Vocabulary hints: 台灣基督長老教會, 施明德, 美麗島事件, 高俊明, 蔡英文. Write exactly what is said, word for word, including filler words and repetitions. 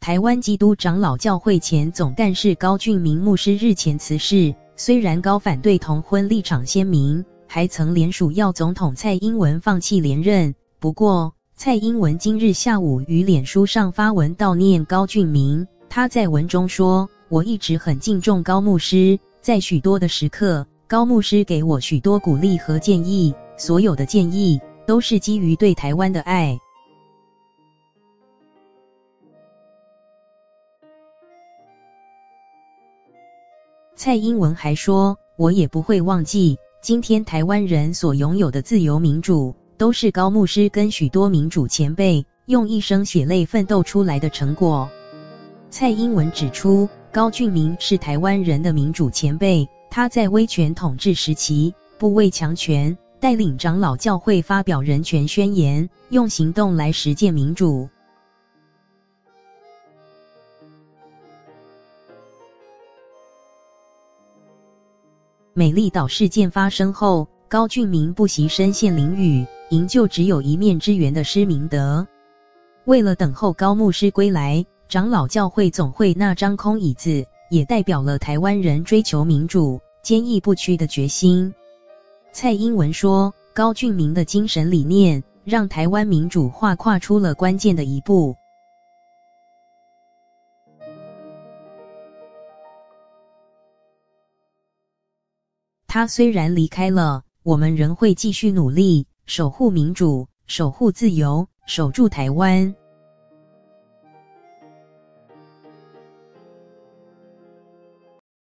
台湾基督长老教会前总干事高俊明牧师日前辞世，虽然高反对同婚立场鲜明，还曾联署要总统蔡英文放弃连任，不过蔡英文今日下午于脸书上发文悼念高俊明，他在文中说：“我一直很敬重高牧师，在许多的时刻，高牧师给我许多鼓励和建议，所有的建议都是基于对台湾的爱。”蔡英文还说，我也不会忘记，今天台湾人所拥有的自由民主，都是高牧师跟许多民主前辈用一生血泪奋斗出来的成果。蔡英文指出，高俊明是台湾人的民主前辈，他在威权统治时期，不畏强权，带领长老教会发表人权宣言，用行动来实践民主。美丽岛事件发生后，高俊明不惜身陷囹圄，营救只有一面之缘的施明德。为了等候高牧师归来，长老教会总会那张空椅子，也代表了台湾人追求民主、坚毅不屈的决心。蔡英文说，高俊明的精神理念，让台湾民主化跨出了关键的一步。他虽然离开了，我们仍会继续努力，守护民主，守护自由，守住台湾。